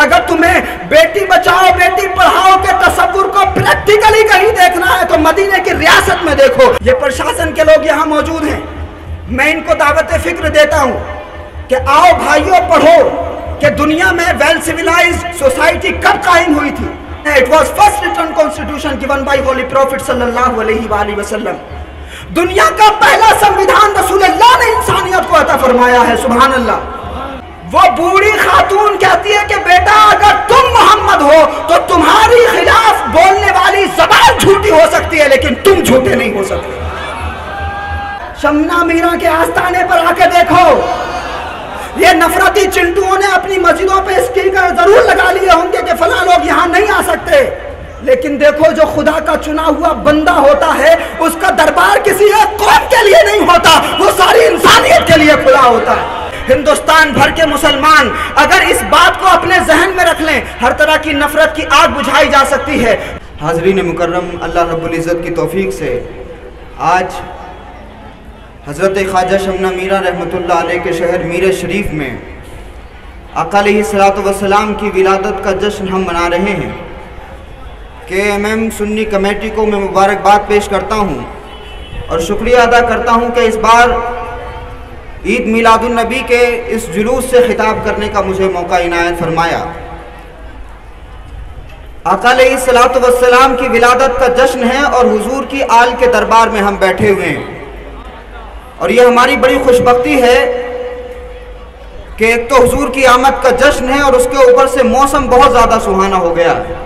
अगर तुम्हें बेटी बचाओ बेटी पढ़ाओ के तस्वुर को प्रैक्टिकली कहीं देखना है तो मदीने की रियासत में देखो। ये प्रशासन के लोग यहाँ मौजूद हैं, मैं इनको दावत फिक्र देता हूँ कि आओ भाइयों पढ़ो कि दुनिया में वेल सिविलाइज्ड सोसाइटी कब कायम हुई थी। It was first written constitution given by Holy Prophet सल्लल्लाहु अलैहि वसल्लम। दुनिया का पहला संविधान रसूलुल्लाह ने इंसानियत को अता फरमाया है। सुभान अल्लाह। वो बूढ़ी खातून कहती है कि बेटा अगर तुम मोहम्मद हो तो तुम्हारी खिलाफ बोलने वाली जबान झूठी हो सकती है लेकिन तुम झूठे नहीं हो सकते। शम्ना मीरा के आस्थाने पर आके देखो, ये नफरती चिंटुओं ने अपनी मस्जिदों पे स्टीकर जरूर लगा लिए होंगे कि फला लोग यहाँ नहीं आ सकते, लेकिन देखो जो खुदा का चुना हुआ बंदा होता है उसका दरबार किसी एक कौम के लिए नहीं होता, वो सारी इंसानियत के लिए खुला होता है। हिंदुस्तान भर के मुसलमान अगर इस बात को अपने जहन में रख लें हर तरह की नफरत की आग बुझाई जा सकती है। हाजरीन मुकर्रम, अल्लाह रब्बुल इज़्ज़त की तौफीक से आज हजरत ख्वाजा शम्ना मीरा रहमतुल्लाह अलैह के शहर मीरा शरीफ में आका अलैहिस्सलाम की विलादत का जश्न हम मना रहे हैं। KMM सुन्नी कमेटी को मैं मुबारकबाद पेश करता हूं और शुक्रिया अदा करता हूं कि इस बार ईद मिलादुन्नबी के इस जुलूस से खिताब करने का मुझे मौका इनायत फरमाया। आका अलैहिस्सलाम की विलादत का जश्न है और हुजूर की आल के दरबार में हम बैठे हुए हैं और यह हमारी बड़ी खुशबख्ती है कि एक तो हुजूर की आमद का जश्न है और उसके ऊपर से मौसम बहुत ज़्यादा सुहाना हो गया है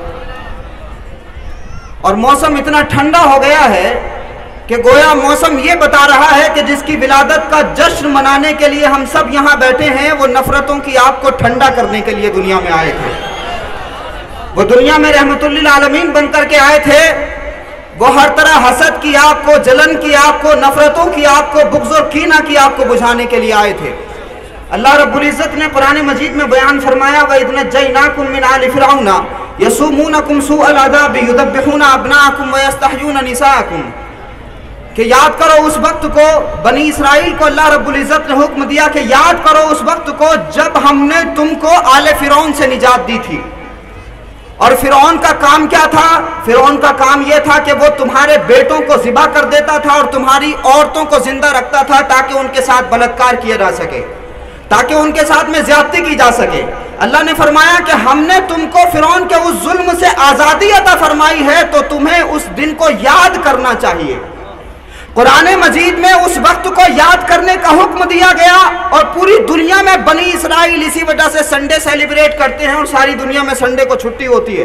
और मौसम इतना ठंडा हो गया है कि गोया मौसम ये बता रहा है कि जिसकी विलादत का जश्न मनाने के लिए हम सब यहाँ बैठे हैं वो नफ़रतों की आग को ठंडा करने के लिए दुनिया में आए थे, वो दुनिया में रहमतुल्लिल आलमीन बन करके आए थे, वो हर तरह हसद की आग को, जलन की आग को, नफरतों की आग को, बुग़्ज़ और कीना की आग को बुझाने के लिए आए थे। अल्लाह रब्बुल इज़्ज़त ने कुरान मजीद में बयान फरमाया वइज़ नजयनाकुम मिन आलि फ़िरऔन यसुमूनकुम सूअल अज़ाब युदब्बिहूना अबनाअकुम व यस्तहयूना निसाअकुम, कि याद करो उस वक्त को, बनी इसराइल को अल्लाह रब्बुल इज़्ज़त ने हुक्म दिया कि याद करो उस वक्त को जब हमने तुमको आले फ़िरऔन से निजात दी थी। और फ़िरौन का काम क्या था? फ़िरौन का काम यह था कि वो तुम्हारे बेटों को ज़िबा कर देता था और तुम्हारी औरतों को ज़िंदा रखता था ताकि उनके साथ बलात्कार किया जा सके, ताकि उनके साथ में ज़्यादती की जा सके। अल्लाह ने फरमाया कि हमने तुमको फ़िरौन के उस जुल्म से आज़ादी अता फरमाई है तो तुम्हें उस दिन को याद करना चाहिए। कुरान मजीद में उस वक्त को याद करने का हुक्म दिया गया और पूरी दुनिया में बनी इसराइल इसी वजह से संडे सेलिब्रेट करते हैं और सारी दुनिया में संडे को छुट्टी होती है,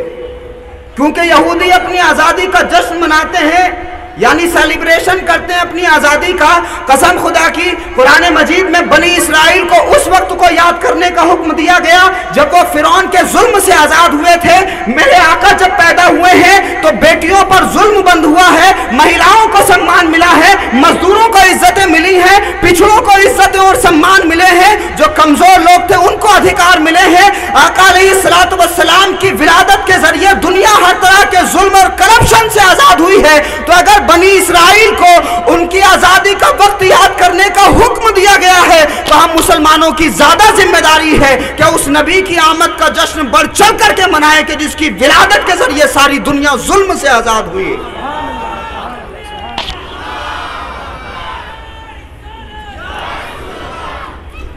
क्योंकि यहूदी अपनी आज़ादी का जश्न मनाते हैं यानी सेलिब्रेशन करते हैं अपनी आज़ादी का। कसम खुदा की, कुरान मजीद में बनी इसराइल को उस वक्त को याद करने का हुक्म दिया गया जब वो फ़िरौन के जुल्म से आज़ाद हुए थे। मेरे आका जब पैदा हुए हैं तो बेटियों पर जुल्म बंद हुआ है, महिलाओं को सम्मान मिला है, मजदूरों को इज्जतें मिली हैं, पिछड़ों को इज्जतें और सम्मान मिले हैं, जो कमज़ोर लोग थे उनको अधिकार मिले हैं। आका अलैहिस्सलाम की विरादत के जरिए दुनिया हर तरह के जुल्म और करप्शन से आज़ाद हुई है, तो अगर बनी इसराइल को उनकी आज़ादी का वक्त याद करने का हुक्म दिया गया है तो हम मुसलमानों की ज़्यादा जिम्मेदारी है कि उस नबी की आमद का जश्न बढ़ चढ़ करके मनाएं कि जिसकी विरादत के जरिए सारी दुनिया जुल्म से आज़ाद हुई।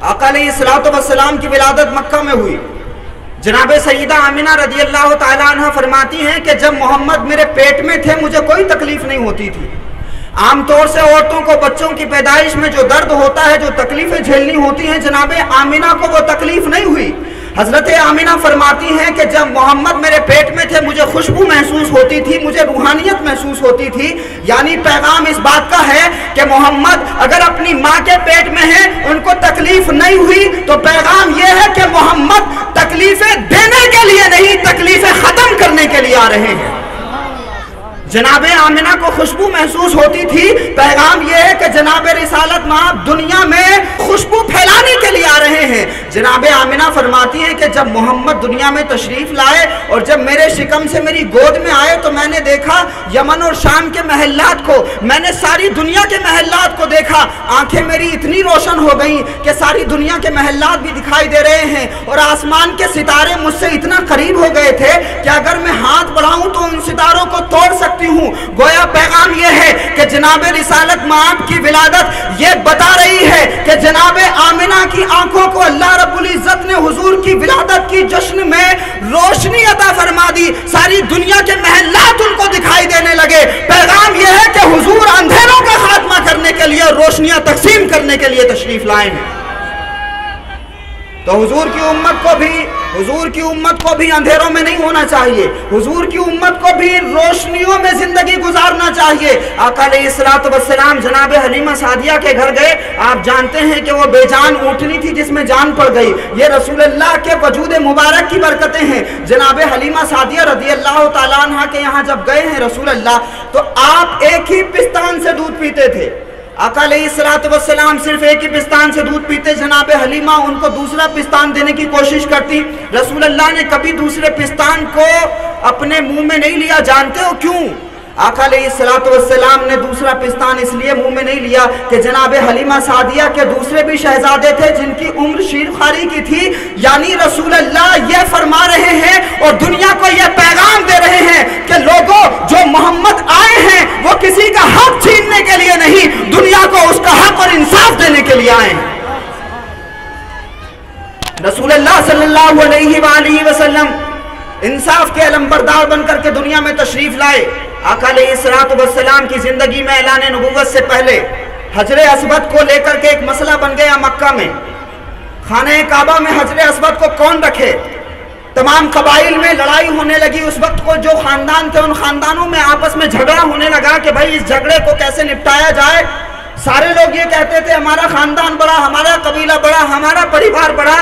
आका अलैहिस्सलाम की विलादत मक्का में हुई। जनाब सईदा आमिना रज़ियल्लाहु तआला अन्हा फरमाती हैं कि जब मोहम्मद मेरे पेट में थे मुझे कोई तकलीफ नहीं होती थी। आमतौर से औरतों को बच्चों की पैदाइश में जो दर्द होता है, जो तकलीफें झेलनी होती हैं, जनाब आमिना को वो तकलीफ नहीं हुई। हजरत आमिना फरमाती हैं कि जब मोहम्मद मेरे पेट में थे मुझे खुशबू महसूस होती थी, मुझे रूहानियत महसूस होती थी। यानी पैगाम इस बात का है कि मोहम्मद अगर अपनी माँ के पेट में है उनको तकलीफ नहीं हुई, तो पैगाम यह है कि मोहम्मद तकलीफें देने के लिए नहीं, तकलीफें ख़त्म करने के लिए आ रहे हैं। जनाबे आमिना को खुशबू महसूस होती थी। पैगाम यह है कि जनाबे रिसालत माँ दुनिया में खुशबू फैलाने के लिए आ रहे हैं। जनाबे आमिना फरमाती हैं कि जब मोहम्मद दुनिया में तशरीफ लाए और जब मेरे शिकम से मेरी गोद में आए तो मैंने देखा यमन और शाम के महल्लात को, मैंने सारी दुनिया के महल्लात को देखा। आंखें मेरी इतनी रोशन हो गई कि सारी दुनिया के महल्लात भी दिखाई दे रहे हैं और आसमान के सितारे मुझसे इतना करीब हो गए थे कि अगर मैं हाथ बढ़ाऊं तो उन सितारों को तोड़ सकती हूँ। गोया पैगाम यह है कि जनाबे रिसालत माँ की विलादत ये बता रही है कि जनाबे आमिना की आंखों को अल्लाह रब्बुल इज्जत ने हुजूर की विलादत की जश्न में रोशनी अता फरमा दी। सारी दुनिया के महल्लात उनको दिखाई देने लगे। पैगाम यह है कि हुजूर अंधेरों का खात्मा करने के लिए और रोशनियां तकसीम करने के लिए तशरीफ लाए हैं। तो हुजूर की उम्मत को भी अंधेरों में नहीं होना चाहिए, हुजूर की उम्मत को भी रोशनियों में जिंदगी गुजारना चाहिए। आका अलैहिस्सलातु वस्सलाम जनाबे हलीमा सादिया के घर गए। आप जानते हैं कि वो बेजान ऊँटनी थी जिसमें जान पड़ गई। ये रसूलुल्लाह के वजूद मुबारक की बरकतें हैं। जनाबे हलीमा सादिया रज़ियल्लाहु तआला अन्हा के यहाँ जब गए हैं रसूलुल्लाह, तो आप एक ही पिस्तान से दूध पीते थे। आका अलैहिस्सलातु वस्सलाम सिर्फ एक ही पिस्तान से दूध पीते। जनाबे हलीमा उनको दूसरा पिस्तान देने की कोशिश करती। रसूलुल्लाह ने कभी दूसरे पिस्तान को अपने मुंह में नहीं लिया। जानते हो क्यों? आका अलैहिस्सलातु वस्सलाम ने दूसरा पिस्तान इसलिए मुंह में नहीं लिया कि जनाबे हलीमा सादिया के दूसरे भी शहजादे थे जिनकी उम्र शीरखारी की थी। यानी रसूलुल्लाह ये फरमा रहे हैं और दुनिया को ये पैगाम दे रहे हैं कि लोगों, जो मोहम्मद आए हैं वो किसी का हक छीनने के लिए नहीं, दुनिया को उसका हक और इंसाफ देने के लिए आए हैं। रसूलुल्लाह सल्लल्लाहु अलैहि वसल्लम इंसाफ के अलमबरदार बनकर के दुनिया में तशरीफ लाए। आका अलैहिस्सलातु वस्सलाम की ज़िंदगी में ऐलाने नबुव्वत से पहले हजरे असवत को लेकर के एक मसला बन गया। मक्का में, खाने काबा में हजरे असवत को कौन रखे? तमाम कबाइल में लड़ाई होने लगी। उस वक्त को जो ख़ानदान थे उन ख़ानदानों में आपस में झगड़ा होने लगा कि भाई इस झगड़े को कैसे निपटाया जाए। सारे लोग ये कहते थे हमारा ख़ानदान बड़ा, हमारा कबीला बड़ा, हमारा परिवार बड़ा,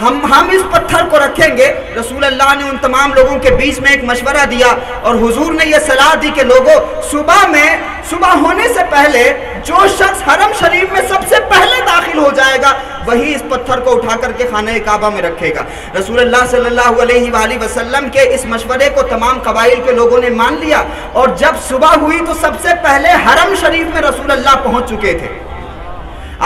हम इस पत्थर को रखेंगे। रसूलुल्लाह ने उन तमाम लोगों के बीच में एक मशवरा दिया और हुजूर ने यह सलाह दी कि लोगों, सुबह होने से पहले जो शख्स हरम शरीफ में सबसे पहले दाखिल हो जाएगा वही इस पत्थर को उठा करके खाने काबा में रखेगा। रसूलुल्लाह सल्लल्लाहु अलैहि वसल्लम के इस मशवरे को तमाम कबाइल के लोगों ने मान लिया और जब सुबह हुई तो सबसे पहले हरम शरीफ में रसूलुल्लाह पहुँच चुके थे।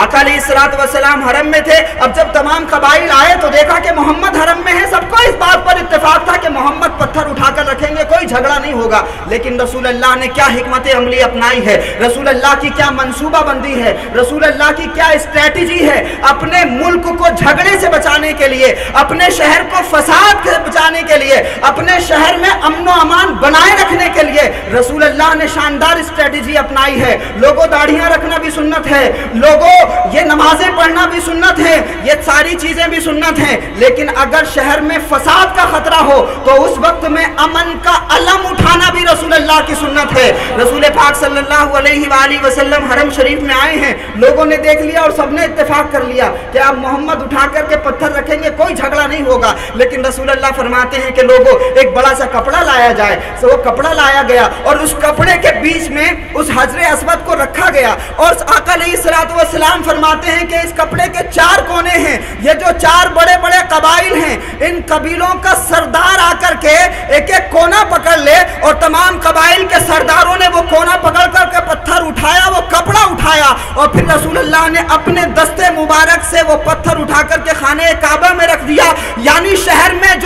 आका अलैहिस्सलातु वस्सलाम हरम में थे। अब जब तमाम कबाइल आए तो देखा कि मोहम्मद हरम में है। सबको इस बात पर इत्तेफाक था कि मोहम्मद पत्थर उठाकर रखेंगे, कोई झगड़ा नहीं होगा। लेकिन रसूलुल्लाह ने क्या हिकमत अमली अपनाई है, रसूलुल्लाह की क्या मंसूबाबंदी है, रसूलुल्लाह की क्या स्ट्रैटेजी है अपने मुल्क को झगड़े से बचाने के लिए, अपने शहर को फसाद से बचाने के लिए, अपने शहर में अमन व अमान बनाए रखने के लिए रसूलुल्लाह ने शानदार स्ट्रैटेजी अपनाई है। लोगों, दाढ़ियाँ रखना भी सुन्नत है, लोगों ये नमाजें पढ़ना भी सुन्नत है, ये सारी चीजें भी सुन्नत हैं। लेकिन अगर शहर में फसाद का खतरा हो तो उस वक्त में अमन का अलम उठाना भी रसूलुल्लाह की सुन्नत है। रसूल पाक सल्लल्लाहु अलैहि वसल्लम हरम शरीफ में आए हैं, लोगों ने देख लिया और सबने इत्तेफाक कर लिया कि आप मोहम्मद उठा करके पत्थर रखेंगे, कोई झगड़ा नहीं होगा। लेकिन रसूलुल्लाह फरमाते हैं कि लोगों, एक बड़ा सा कपड़ा लाया जाए। तो वो कपड़ा लाया गया और उस कपड़े के बीच में उस हजरे असवद को रखा गया। और आका अलैहिस्सलातु वस्सलाम फरमाते हैं कि इस कपड़े के चार कोने हैं। ये जो चार बड़े बड़े कबाइल हैं, इन कबीलों का सरदार आकर के एक एक कोना पकड़ ले। और तमाम कबाइल के सरदारों ने वो कोना पकड़ करके पत्थर उठाया, वो कपड़ा उठाया और फिर रसूलुल्लाह ने अपने दस्ते मुबारक से वो पत्थर उठा करके खाने काबा में रख दिया। यानी शहर में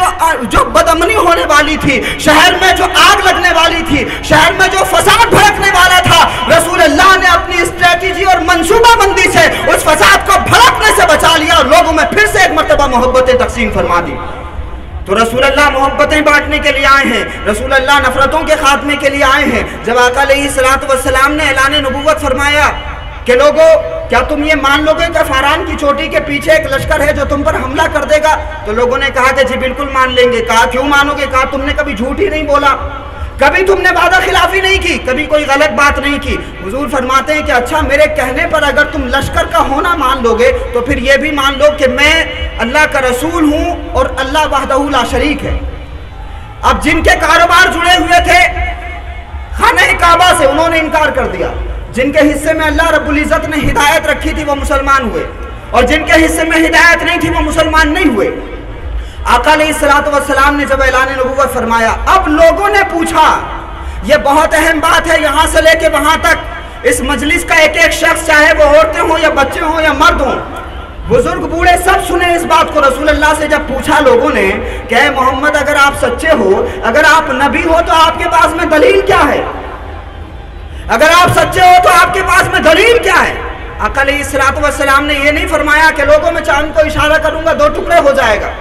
जो बदअमनी होने वाली थी, शहर में जो आग लगने वाली थी, शहर में जो फसाद भड़कने वाला था, रसूलुल्लाह ने अपनी स्ट्रेटेजी और मंसूबाबंदी से उस फसाद को भड़कने से बचा लिया और लोगों में फिर से एक मर्तबा मोहब्बतें तकसीम फरमा दी। तो रसूलुल्लाह मोहब्बतें बांटने के लिए आए हैं, रसूलुल्लाह नफरतों के खात्मे के लिए आए हैं। जब आका अलैहिस्सलातु वस्सलाम ने ऐलान नबुव्वत फरमाया कि लोगों, क्या तुम ये मान लोगे कि फारान की चोटी के पीछे एक लश्कर है जो तुम पर हमला कर देगा? तो लोगों ने कहा कि जी बिल्कुल मान लेंगे। कहा क्यों मानोगे? कहा तुमने कभी झूठ ही नहीं बोला, कभी तुमने वादा खिलाफी नहीं की, कभी कोई गलत बात नहीं की। हुजूर फरमाते हैं कि अच्छा, मेरे कहने पर अगर तुम लश्कर का होना मान लोगे तो फिर ये भी मान लो कि मैं अल्लाह का रसूल हूँ और अल्लाह वहदहू ला शरीक है। अब जिनके कारोबार जुड़े हुए थे खाने काबा से उन्होंने इनकार कर दिया। जिनके हिस्से में अल्लाह रब्बुल इज़्ज़त ने हिदायत रखी थी वो मुसलमान हुए और जिनके हिस्से में हिदायत नहीं थी वो मुसलमान नहीं हुए। आका अलैहिस्सलाम ने जब ऐलान नबूवत फरमाया, अब लोगों ने पूछा, ये बहुत अहम बात है, यहाँ से लेके वहाँ तक इस मजलिस का एक एक शख्स, चाहे वो औरतें हों या बच्चे हों या मर्द हों, बुजुर्ग बूढ़े सब सुने इस बात को। रसूलुल्लाह से जब पूछा लोगों ने कि मोहम्मद अगर आप सच्चे हो, अगर आप नबी हो तो आपके पास में दलील क्या है, अगर आप सच्चे हो तो आपके पास में दलील क्या है। आका अलैहिस्सलाम ने ये नहीं फरमाया कि लोगों में चांद को इशारा करूंगा दो टुकड़े हो जाएगा।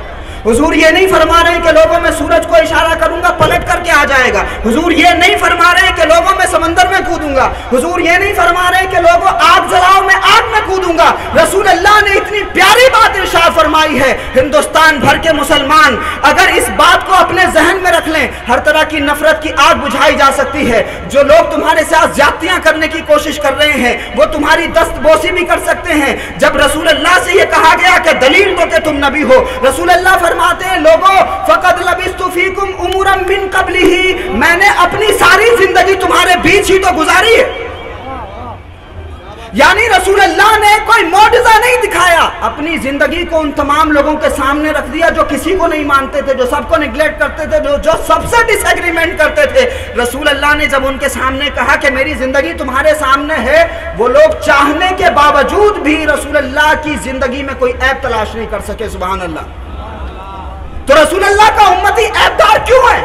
हुजूर ये नहीं फरमा रहे कि लोगों में सूरज को इशारा करूंगा पलट करके आ जाएगा। हुजूर ये नहीं फरमा रहे कि लोगों में समंदर में कूदूंगा। हुजूर ये नहीं फरमा रहे कि लोगों आग जलाओ मैं आग में कूदूंगा। रसूल अल्लाह ने इतनी प्यारी बात इरशाद फरमाई है, हिंदुस्तान भर के मुसलमान अगर इस बात को अपने जहन में रख लें, हर तरह की नफरत की आग बुझाई जा सकती है। जो लोग तुम्हारे साथ ज्यादतियां करने की कोशिश कर रहे हैं वो तुम्हारी दस्तबोशी भी कर सकते हैं। जब रसूल अल्लाह से ये कहा गया कि दलील दो कि तुम नबी हो, रसूल अल्लाह फरमाते हैं, लोगों फकद लबिस्तु फीकुम उमरन मिन कबलिही, मैंने अपनी सारी जिंदगी तुम्हारे बीच ही तो गुजारी है। यानी रसूल अल्लाह ने कोई मौजज़ा नहीं दिखाया, अपनी जिंदगी को उन तमाम लोगों के सामने रख दिया जो किसी को नहीं मानते थे, जो सबको निग्लेक्ट करते थे, जो सबसे डिसएग्रीमेंट करते थे। रसूल अल्लाह ने जब उनके सामने कहा कि मेरी जिंदगी तुम्हारे सामने है, वो लोग चाहने के बावजूद भी रसूल अल्लाह की जिंदगी में कोई ऐब तलाश नहीं कर सके। सुबहान अल्लाह। तो रसूल अल्लाह का उम्मती ऐबदार क्यों है?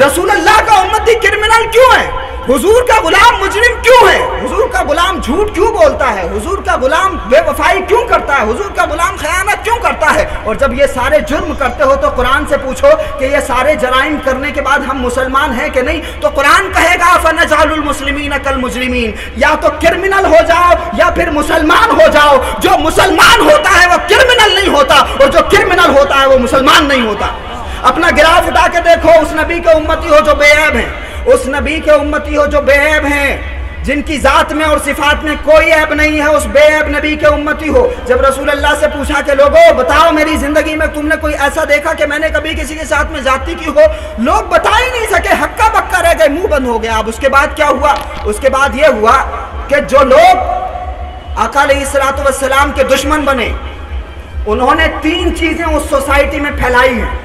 रसूल अल्लाह का उम्मती क्रिमिनल क्यों है? हुजूर का गुलाम मुजरिम क्यों है? हुजूर का गुलाम झूठ क्यों बोलता है? हुजूर का गुलाम बेवफाई क्यों करता है? हुजूर का गुलाम खयानत क्यों करता है? और जब ये सारे जुर्म करते हो तो कुरान से पूछो कि ये सारे जराइम करने के बाद हम मुसलमान हैं कि नहीं, तो कुरान कहेगा फनजालुल मुस्लिमीन कल मुजरिमीन, या तो क्रिमिनल हो जाओ या फिर मुसलमान हो जाओ। जो मुसलमान होता है वो क्रिमिनल नहीं होता और जो क्रिमिनल होता है वो मुसलमान नहीं होता। अपना गिराफ उठा के देखो, उस नबी के उम्मती हो जो बेऐब हैं, उस नबी के उम्मती हो जो बेऐब हैं, जिनकी ज़ात में और सिफात में कोई ऐब नहीं है, उस बेऐब नबी के उम्मती हो। जब रसूल अल्लाह से पूछा कि लोगों बताओ मेरी ज़िंदगी में तुमने कोई ऐसा देखा कि मैंने कभी किसी के साथ में ज़्यादती की हो, लोग बता ही नहीं सके, हक्का बक्का रह गए, मुँह बंद हो गया। अब उसके बाद क्या हुआ? उसके बाद ये हुआ कि जो लोग आका अलैहिस्सलाम के दुश्मन बने उन्होंने तीन चीज़ें उस सोसाइटी में फैलाई हैं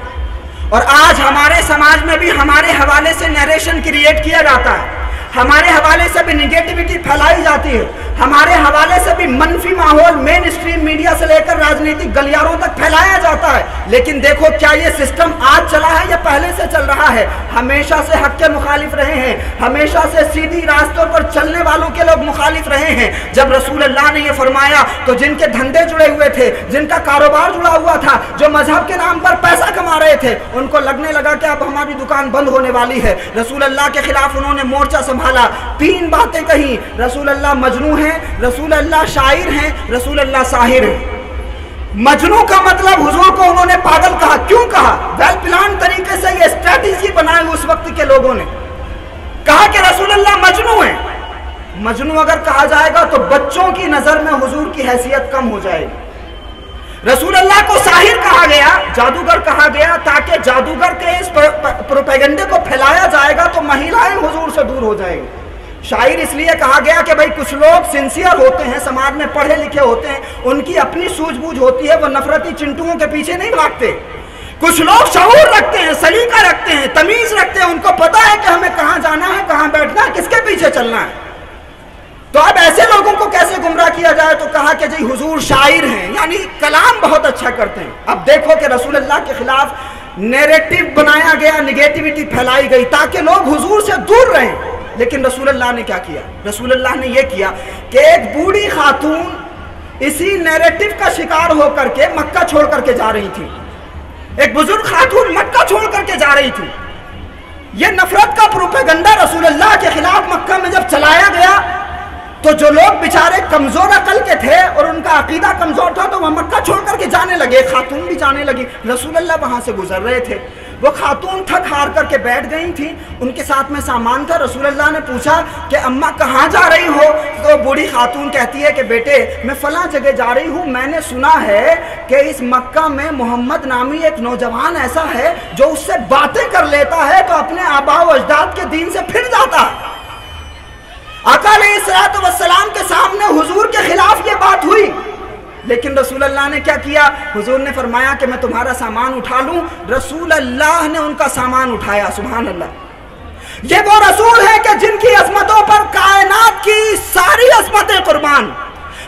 और आज हमारे समाज में भी हमारे हवाले से नरेशन क्रिएट किया जाता है, हमारे हवाले से भी निगेटिविटी फैलाई जाती है, हमारे हवाले से भी मनफी माहौल मेन स्ट्रीम मीडिया से लेकर राजनीतिक गलियारों तक फैलाया जाता है। लेकिन देखो क्या ये सिस्टम आज चला है या पहले से चल रहा है? हमेशा से हक के मुखालिफ रहे हैं, हमेशा से सीधी रास्तों पर चलने वालों के लोग मुखालिफ रहे हैं। जब रसूल अल्लाह ने ये फरमाया तो जिनके धंधे जुड़े हुए थे, जिनका कारोबार जुड़ा हुआ था, जो मजहब के नाम पर पैसा कमा रहे थे, उनको लगने लगा कि अब हमारी दुकान बंद होने वाली है। रसूल अल्लाह के खिलाफ उन्होंने मोर्चा संभाला। तीन बातें कही, रसूल अल्लाह मजनू है, रसूल अल्लाह शायर हैं, रसूल अल्लाह साहिर हैं। मजनू का मतलब हुजूर को उन्होंने पागल कहा। क्यों कहा? वेल प्लान तरीके से ये स्ट्रेटजी बनाए उस वक्त के लोगों ने, कहा कि रसूल अल्लाह मजनू हैं। मजनू अगर कहा जाएगा तो बच्चों की नजर में हुजूर की हैसियत कम हो जाएगी। रसूल अल्लाह को साहिर कहा गया, जादूगर कहा गया, ताकि जादूगर के इस प्रोपेगेंडे को फैलाया जाएगा तो महिलाएं हुजूर से दूर हो जाएंगी। शायर इसलिए कहा गया कि भाई कुछ लोग सिंसियर होते हैं, समाज में पढ़े लिखे होते हैं, उनकी अपनी सूझबूझ होती है, वो नफरती चिंटुओं के पीछे नहीं भागते। कुछ लोग शऊर रखते हैं, सलीका रखते हैं, तमीज रखते हैं, उनको पता है कि हमें कहाँ जाना है, कहाँ बैठना है, किसके पीछे चलना है। तो अब ऐसे लोगों को कैसे गुमराह किया जाए? तो कहा कि जी हुजूर शायर हैं, यानी कलाम बहुत अच्छा करते हैं। अब देखो कि रसूल अल्लाह के खिलाफ नेरेटिव बनाया गया, निगेटिविटी फैलाई गई ताकि लोग हुजूर से दूर रहें। लेकिन रसूलुल्लाह ने क्या किया? रसूलुल्लाह ने ये किया कि एक बूढ़ी खातून इसी नैरेटिव का शिकार होकर के मक्का छोड़ करके जा रही थी। एक बुजुर्ग खातून मक्का छोड़ करके जा रही थी। ये नफरत का प्रोपेगंडा रसूलुल्लाह के खिलाफ मक्का में जब चलाया गया तो जो लोग बेचारे कमजोर अकल के थे और उनका अकीदा कमजोर था तो वह मक्का छोड़ करके जाने लगे, खातून भी जाने लगी। रसूलुल्लाह वहां से गुजर रहे थे, वो खातून थक हार करके बैठ गई थी, उनके साथ में सामान था। रसूलुल्लाह ने पूछा कि अम्मा कहाँ जा रही हो, तो बूढ़ी खातून कहती है कि बेटे मैं फलां जगह जा रही हूँ, मैंने सुना है कि इस मक्का में मोहम्मद नामी एक नौजवान ऐसा है जो उससे बातें कर लेता है तो अपने आबा व अजदाद के दीन से फिर जाता है। आका अलैहिस्सलातु वस्सलाम के सामने हुजूर के खिलाफ ये बात हुई, लेकिन रसूलुल्लाह ने क्या किया, हुजूर ने फरमाया कि मैं तुम्हारा सामान उठा लूं। रसूलुल्लाह ने उनका सामान उठाया। सुभान अल्लाह, ये वो रसूल है कि जिनकी अजमतों पर कायनात की सारी अजमतें कुर्बान,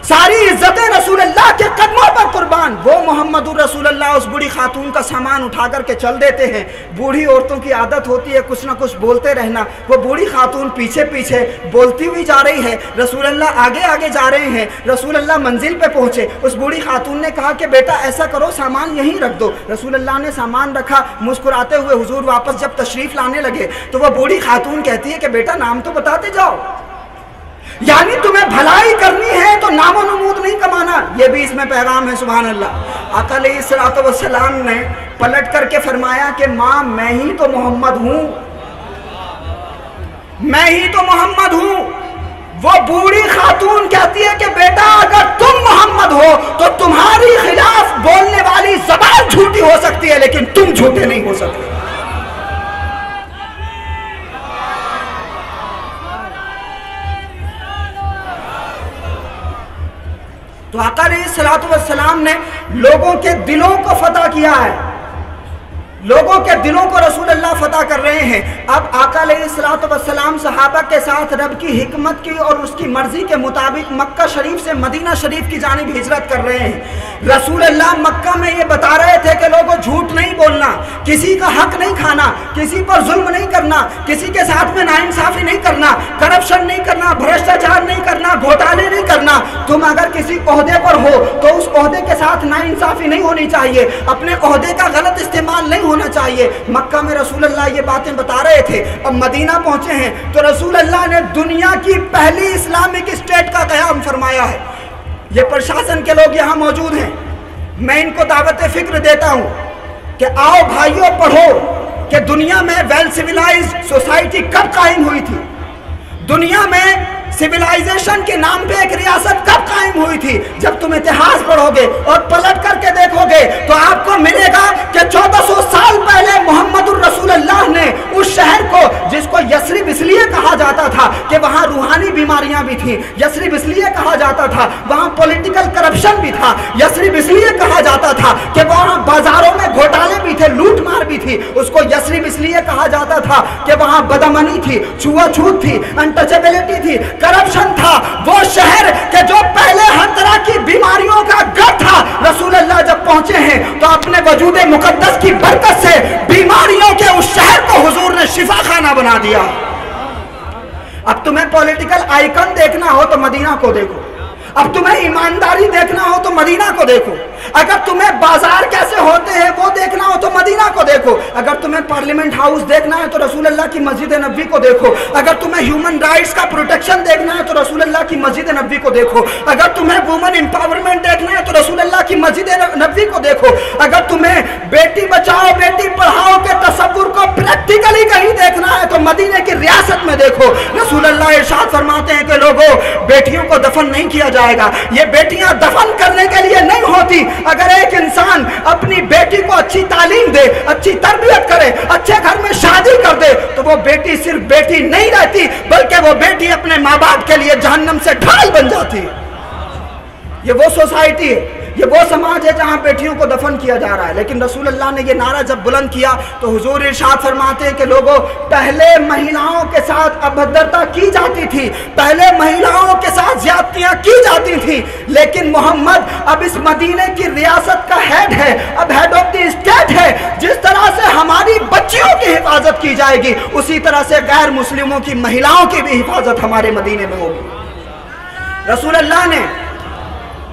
सारी इज्जतें रसूलुल्लाह के कदमों पर कुर्बान। वो मोहम्मदुर रसूलुल्लाह उस बूढ़ी खातून का सामान उठा करके चल देते हैं। बूढ़ी औरतों की आदत होती है कुछ ना कुछ बोलते रहना, वो बूढ़ी खातून पीछे पीछे बोलती हुई जा रही है, रसूलुल्लाह आगे आगे जा रहे हैं। रसूलुल्लाह मंजिल पे पहुँचे, उस बूढ़ी खातून ने कहा कि बेटा ऐसा करो सामान यहीं रख दो। रसूलुल्लाह ने सामान रखा। मुस्कुराते हुए हुजूर वापस जब तशरीफ़ लाने लगे तो वह बूढ़ी खातून कहती है कि बेटा नाम तो बताते जाओ, यानी तुम्हें भलाई करनी है तो नामो नमूद नहीं कमाना, ये भी इसमें पैगाम है। सुभान अल्लाह। आका अलैहिस्सलातु वस्सलाम ने पलट करके फरमाया कि माँ मैं ही तो मोहम्मद हूँ, मैं ही तो मोहम्मद हूँ। वो बूढ़ी खातून कहती है कि बेटा अगर तुम मोहम्मद हो तो तुम्हारी खिलाफ बोलने वाली जबान झूठी हो सकती है लेकिन तुम झूठे नहीं हो सकते। तो आका अलैहिस्सलातु वस्सलाम ने लोगों के दिलों को फतह किया है, लोगों के दिलों को रसूलुल्लाह फतह कर रहे हैं। अब आका अलैहिस्सलातु वस्सलाम सहाबा के साथ रब की हिकमत की और उसकी मर्जी के मुताबिक मक्का शरीफ से मदीना शरीफ की जानिब हिजरत कर रहे हैं। रसूलुल्लाह मक्का में ये बता रहे थे कि लोगों झूठ नहीं बोलना, किसी का हक नहीं खाना, किसी पर जुल्म नहीं करना, किसी के साथ में नाइंसाफ़ी नहीं करना, करप्शन नहीं करना, भ्रष्टाचार नहीं करना, घोटाले नहीं करना। तुम अगर किसी ओहदे पर हो तो उस ओहदे के साथ नाइंसाफ़ी नहीं होनी चाहिए, अपने ओहदे का गलत इस्तेमाल नहीं होना चाहिए। मक्का में रसूलुल्लाह ये बातें बता रहे थे। अब मदीना पहुंचे हैं तो रसूलुल्लाह ने दुनिया की पहली इस्लामिक स्टेट का क़याम फरमाया है। ये प्रशासन के लोग यहाँ मौजूद हैं, मैं इनको दावत फिक्र देता हूँ कि आओ भाइयों पढ़ो कि दुनिया में वेल सिविलाइज्ड सोसाइटी कब कायम हुई थी, दुनिया में सिविलाइजेशन के नाम पे एक रियासत कब कायम हुई थी। जब तुम इतिहास पढ़ोगे और पलट करके देखोगे तो आपको मिलेगा कि 1400 साल पहले मोहम्मदुर रसूलुल्लाह ने उस शहर को, जिसको यसरिब इसलिए कहा जाता था कि वहाँ रूहानी बीमारियाँ भी थी, यसरिब इसलिए कहा जाता था वहाँ पॉलिटिकल करप्शन भी था, यसरिब इसलिए कहा जाता था कि वहाँ बाजारों में घोटाले भी थे, लूट मार भी थी, उसको यसरिब इसलिए कहा जाता था कि वहाँ बदअमनी थी, छुआछूत थी, अनटचेबिलिटी थी, करप्शन था। वो शहर के जो पहले हर तरह की बीमारियों का घर था, रसूलुल्लाह जब पहुंचे हैं तो अपने वजूद मुकद्दस की बरकत से बीमारियों के उस शहर को हुजूर ने शिफा खाना बना दिया। अब तुम्हें पॉलिटिकल आइकन देखना हो तो मदीना को देखो, अब तुम्हें ईमानदारी देखना हो तो मदीना को देखो, अगर तुम्हें बाजार कैसे होते हैं वो देखना हो तो मदीना को देखो, अगर तुम्हें पार्लियामेंट हाउस देखना है तो रसूलुल्लाह की मस्जिद नबी को देखो, अगर तुम्हें ह्यूमन राइट्स का प्रोटेक्शन देखना है तो रसूलुल्लाह की मस्जिद नबी को देखो, अगर तुम्हें वुमेन एम्पावरमेंट देखना है तो रसूलुल्लाह की मस्जिद नबी को देखो, अगर तुम्हें बेटी बचाओ बेटी पढ़ाओ के तस्वुर को प्रैक्टिकली कहीं देखना है तो मदीने की रियासत में देखो। रसूलुल्लाह इरशाद फरमाते हैं कि लोगों, बेटियों को दफन नहीं किया जाएगा, ये बेटियां दफन करने के लिए नहीं होती। अगर एक इंसान अपनी बेटी को अच्छी तालीम दे, अच्छी तरबियत करे, अच्छे घर में शादी कर दे तो वो बेटी सिर्फ बेटी नहीं रहती बल्कि वो बेटी अपने माँ बाप के लिए जहन्नम से ढाल बन जाती है। ये वो सोसाइटी है, ये वो समाज है जहाँ बेटियों को दफन किया जा रहा है। लेकिन रसूलुल्लाह ने ये नारा जब बुलंद किया तो हुजूर इरशाद फरमाते हैं कि लोगों, पहले महिलाओं के साथ अभद्रता की जाती थी, पहले महिलाओं के साथ ज्यादतियाँ की जाती थी, लेकिन मोहम्मद अब इस मदीने की रियासत का हेड है, अब हेड ऑफ द स्टेट है। जिस तरह से हमारी बच्चियों की हिफाजत की जाएगी उसी तरह से गैर मुस्लिमों की महिलाओं की भी हिफाजत हमारे मदीने में होगी। रसूलुल्लाह ने,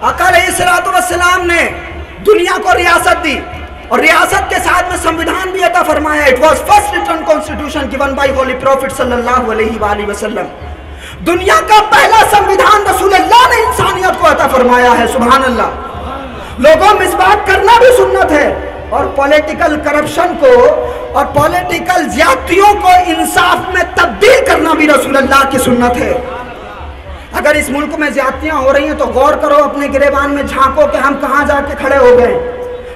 आका अलैहिस्सलातु वस्सलाम ने दुनिया को रियासत दी और रियासत के साथ में संविधान भी अता फरमाया। It was first written constitution given by holy prophet सल्लल्लाहु अलैहि वसल्लम। दुनिया का पहला संविधान रसूलुल्लाह ने इंसानियत को अता फरमाया है। सुभान अल्लाह। लोगों, मिसवाक करना भी सुन्नत है, और पॉलिटिकल करप्शन को और पॉलिटिकल ज्यादतियों को इंसाफ में तब्दील करना भी रसूलुल्लाह की सुन्नत है। अगर इस मुल्क में ज्यादतियाँ हो रही हैं तो गौर करो, अपने गिरेबान में झांको कि हम कहाँ जाके खड़े हो गए,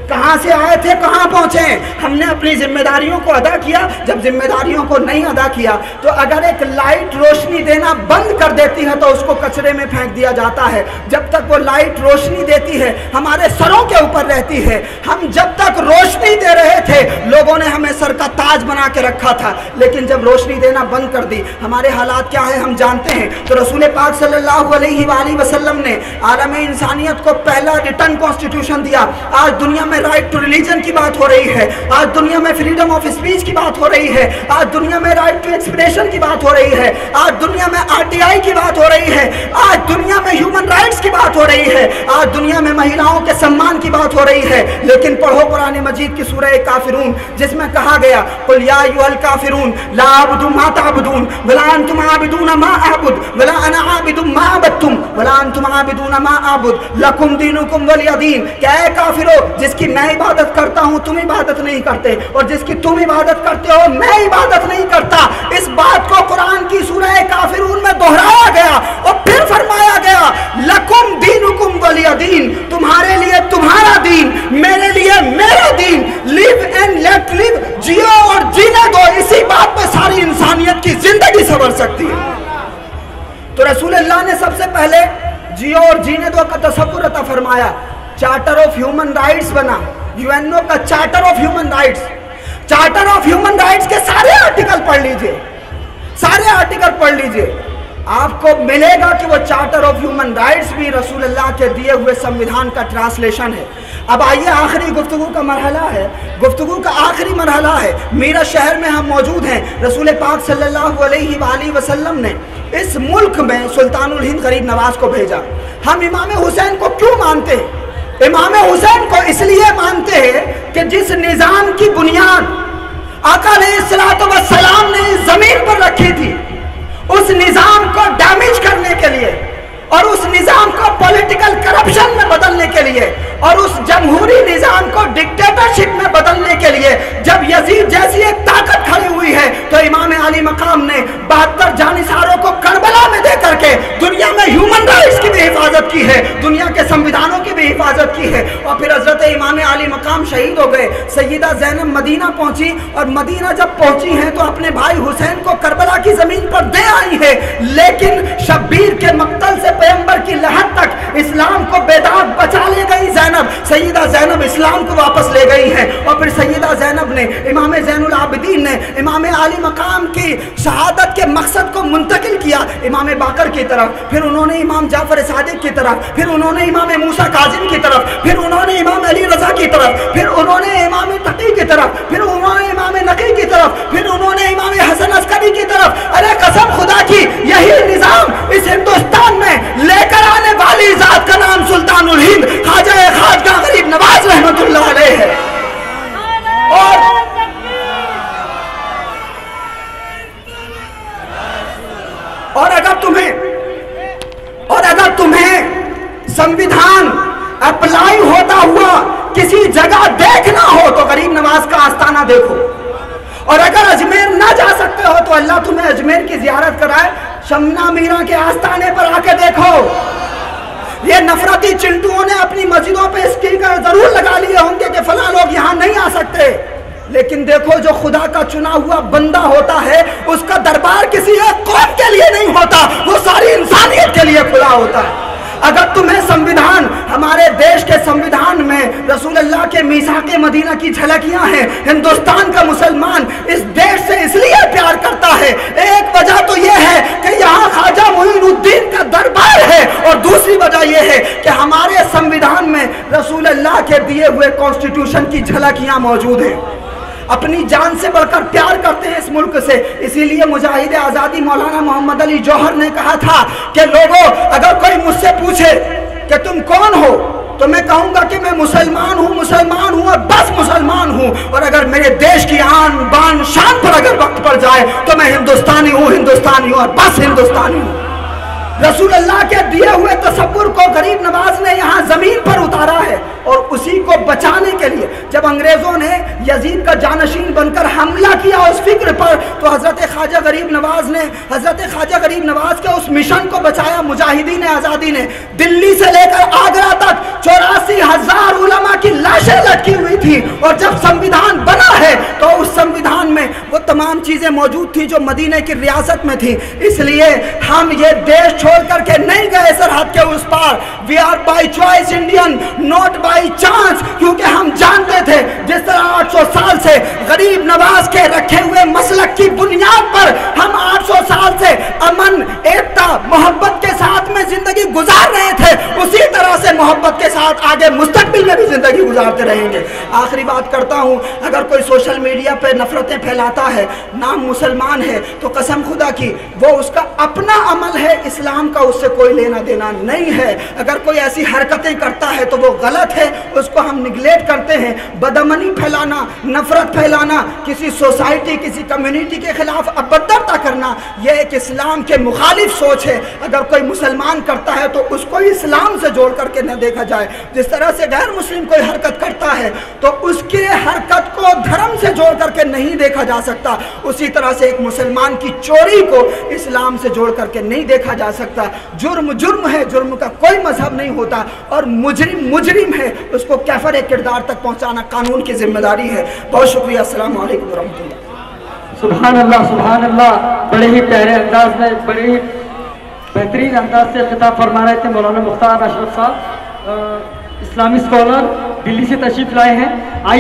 कहाँ से आए थे, कहाँ पहुँचे। हमने अपनी जिम्मेदारियों को अदा किया, जब जिम्मेदारियों को नहीं अदा किया तो अगर एक लाइट रोशनी देना बंद कर देती है तो उसको कचरे में फेंक दिया जाता है। जब तक वो लाइट रोशनी देती है हमारे सरों के ऊपर रहती है। हम जब तक रोशनी दे रहे थे लोगों ने हमें सर का ताज बना के रखा था, लेकिन जब रोशनी देना बंद कर दी, हमारे हालात क्या है हम जानते हैं। तो रसूल पाक सल्लल्लाहु अलैहि वसल्लम ने आलम इंसानियत को पहला रिटर्न कॉन्स्टिट्यूशन दिया। आज दुनिया में राइट टू रिलीजन की बात हो रही है, आज दुनिया में फ्रीडम ऑफ स्पीच की बात हो रही है, आज दुनिया में राइट टू एक्सप्रेशन की बात हो रही है, आज दुनिया में आरटीआई की बात हो रही है, आज दुनिया में ह्यूमन राइट्स की बात हो रही है, आज दुनिया में महिलाओं के सम्मान की बात हो रही है। लेकिन पढ़ो कुरान मजीद की सूरह काफिरून, जिसमें कहा गया कुल या अय्युहल काफिरून ला अअबुदु मा तअबुदून वला अंतुम आबिदून मा अअबुद वला अना आबिदु मा अबदतुम वला अंतुम आबिदून मा अअबुद लकुम दीनुकुम वलिय दीन। क्या है काफिरो, जिसकी मैं इबादत करता हूँ तुम इबादत नहीं करते और जिसकी तुम इबादत करते हो मैं इबादत नहीं करता। इस बात को कुरान की सूरह काफिरून में दोहराया गया और फिर फरमाया गया लकुम दीनुकुम वलिय दीन, तुम्हारे लिए तुम्हारा दीन, मेरे लिए मेरा दीन। लिव एंड लेट लिव, जियो और जीने दो। इसी बात पर सारी इंसानियत की जिंदगी संवर सकती है। तो रसूलुल्लाह ने सबसे पहले जियो और जीने दो का तस्वुर अता फरमाया। चार्टर ऑफ ह्यूमन राइट्स बना, यूएनओ का charter of human rights. Charter of human rights के सारे आर्टिकल पढ़ लीजिए, सारे आर्टिकल पढ़ लीजिए, आपको मिलेगा कि वो चार्टर ऑफ ह्यूमन राइट्स भी रसूलुल्लाह के दिए हुए संविधान का ट्रांसलेशन है। अब आइए आखिरी गुफ्तगू का मरहला है, गुफ्तगू का आखिरी मरहला है। मीरा शहर में हम मौजूद हैं। रसूल पाक सल्लल्लाहु अलैहि वसल्लम ने इस मुल्क में सुल्तानुल हिंद गरीब नवाज को भेजा। हम इमाम हुसैन को क्यों मानते हैं? इमाम हुसैन को इसलिए मानते हैं कि जिस निज़ाम की बुनियाद आका अलैहिस्सलाम ने ज़मीन पर रखी थी, उस निज़ाम को डैमेज करने के लिए और उस निज़ाम को पॉलिटिकल करप्शन में बदलने के लिए और उस जमहूरी निज़ाम को डिक्टेटरशिप में बदलने के लिए जब यजीद जैसी एक ताकत खड़ी हुई है तो इमाम अली मकाम ने 72 जानिसारों को करबला में दे करके दुनिया में ह्यूमन राइट्स की भी हिफाजत की है, दुनिया के संविधानों की भी हिफाजत की है। और फिर हजरत इमाम अली मकाम शहीद हो गए। सैयदा ज़ैनब मदीना पहुँची और मदीना जब पहुँची है तो अपने भाई हुसैन को करबला की ज़मीन पर दे आई है, लेकिन शब्बीर के मक्तल से पैगंबर की लहद तक इस्लाम को बेदाग बचा ले गई ज़ैनब। सैयदा ज़ैनब इस्लाम को वापस ले गई है। और फिर सैयदा ज़ैनब ने इमाम ज़ैनुल आबिदीन ने इमाम अली मकाम की शहादत के मकसद को मुंतकिल किया इमाम बाकर की तरफ, फिर उन्होंने इमाम जाफर सादिक की तरफ, फिर उन्होंने इमाम मूसा काजिम की तरफ, फिर उन्होंने इमाम अली रजा की तरफ, फिर उन्होंने इमाम तकी की तरफ, फिर उन्होंने इमाम नकी की तरफ, फिर उन्होंने इमाम हसन अस्करी की तरफ। अरे कसम खुदा की, यही निज़ाम इस हिंदुस्तान में लेकर आने वाली जात का नाम सुल्तानुल हिंद ख्वाजा गरीब नवाज रहमतुल्लाह अलैह है। और अगर तुम्हें संविधान अप्लाई होता हुआ किसी जगह देखना हो तो गरीब नवाज का आस्थाना देखो। और अगर अजमेर ना जा सकते हो तो अल्लाह तुम्हें अजमेर की जियारत कराए, शम्ना मीरा के आस्थाने पर आके देखो। ये नफरती चिंटुओं ने अपनी मस्जिदों पे स्टिकर जरूर लगा लिए होंगे कि फला लोग यहाँ नहीं आ सकते, लेकिन देखो जो खुदा का चुना हुआ बंदा होता है उसका दरबार किसी एक कौम के लिए नहीं होता, वो सारी इंसानियत के लिए खुला होता है। अगर तुम्हें संविधान, हमारे देश के संविधान में रसूलुल्लाह के मीसाके मदीना की झलकियां हैं। हिंदुस्तान का मुसलमान इस देश से इसलिए प्यार करता है, एक वजह तो यह है कि यहाँ ख्वाजा मोइनुद्दीन का दरबार है और दूसरी वजह यह है कि हमारे संविधान में रसूलुल्लाह के दिए हुए कॉन्स्टिट्यूशन की झलकियाँ मौजूद हैं। अपनी जान से बढ़कर प्यार करते हैं इस मुल्क से, इसीलिए मुजाहिद आज़ादी मौलाना मोहम्मद अली जौहर ने कहा था कि लोगों, अगर कोई मुझसे पूछे कि तुम कौन हो तो मैं कहूँगा कि मैं मुसलमान हूँ और बस मुसलमान हूँ। और अगर मेरे देश की आन बान शान पर अगर वक्त पड़ जाए तो मैं हिंदुस्तानी हूँ और बस हिंदुस्तानी हूँ। रसूलुल्लाह के दिए हुए तस्वुर को गरीब नवाज ने यहाँ ज़मीन पर उतारा है और उसी को बचाने के लिए जब अंग्रेज़ों ने यजीद का जानशीन बनकर हमला किया उस फिक्र पर, तो हजरत ख्वाजा गरीब नवाज के उस मिशन को बचाया मुजाहिदीन आज़ादी ने। दिल्ली से लेकर आगरा तक 84,000 उलमा की लाशें लटकी हुई थी और जब संविधान बना है तो उस संविधान में वो तमाम चीज़ें मौजूद थी जो मदीने की रियासत में थी। इसलिए हम ये देश छोड़ करके नहीं गए सरहद के उस पार। We are by choice Indian, not by chance, क्योंकि हम जानते थे जिस तरह 800 साल से गरीब नवाज के रखे हुए मसलक की बुनियाद पर हम 800 साल से अमन एकता मोहब्बत के साथ में जिंदगी गुजार रहे थे, उसी तरह से मोहब्बत के साथ आगे मुस्तकबिल में भी जिंदगी गुजारते रहेंगे। आखिरी बात करता हूँ, अगर कोई सोशल मीडिया पर नफरतें फैलाता है, नाम मुसलमान है, तो कसम खुदा की वो उसका अपना अमल है, इस्लाम का उससे कोई लेना देना नहीं है। अगर कोई ऐसी हरकतें करता है तो वो गलत है, उसको हम निगलेक्ट करते हैं। बदमनी फैलाना, नफरत फैलाना, किसी सोसाइटी किसी कम्युनिटी के खिलाफ अभद्रता करना, यह एक इस्लाम के मुखालिफ सोच है। अगर कोई मुसलमान करता है तो उसको इस्लाम से जोड़ करके न देखा जाए। जिस तरह से गैर मुस्लिम कोई हरकत करता है तो उसके हरकत को धर्म से जोड़ करके नहीं देखा जा सकता, उसी तरह से एक मुसलमान की चोरी को इस्लाम से जोड़ करके नहीं देखा जा सकता। जुर्म जुर्म है, जुर्म का कोई मजहब नहीं होता, और मुजरिम मुजरिम है, उसको कैफरे किरदार तक पहुंचाना कानून की जिम्मेदारी है। बहुत शुक्रिया, अस्सलाम वालेकुम रहमतुल्लाह। सुभान अल्लाह, बड़े ही प्यारे अंदाज में, बड़े ही बेहतरीन अंदाज से खिताब फरमा रहे थे मौलाना मुख्तार अशरफ साहब, इस्लामी स्कॉलर, दिल्ली से तशरीफ लाए हैं।